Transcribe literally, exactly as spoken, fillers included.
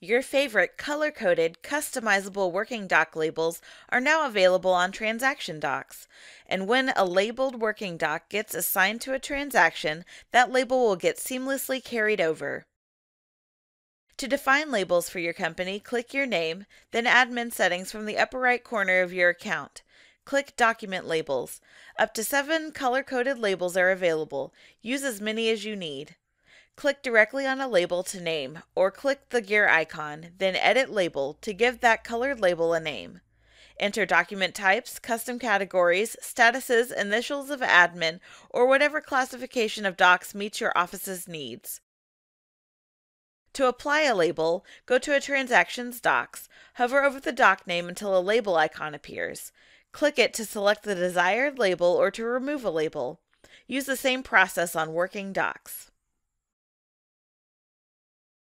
Your favorite color-coded, customizable working doc labels are now available on transaction docs, and when a labeled working doc gets assigned to a transaction, that label will get seamlessly carried over. To define labels for your company, click your name, then Admin Settings from the upper right corner of your account. Click Document Labels. Up to seven color-coded labels are available. Use as many as you need. Click directly on a label to name, or click the gear icon, then Edit Label to give that colored label a name. Enter document types, custom categories, statuses, initials of admin, or whatever classification of docs meets your office's needs. To apply a label, go to a transactions docs, hover over the doc name until a label icon appears. Click it to select the desired label or to remove a label. Use the same process on working docs.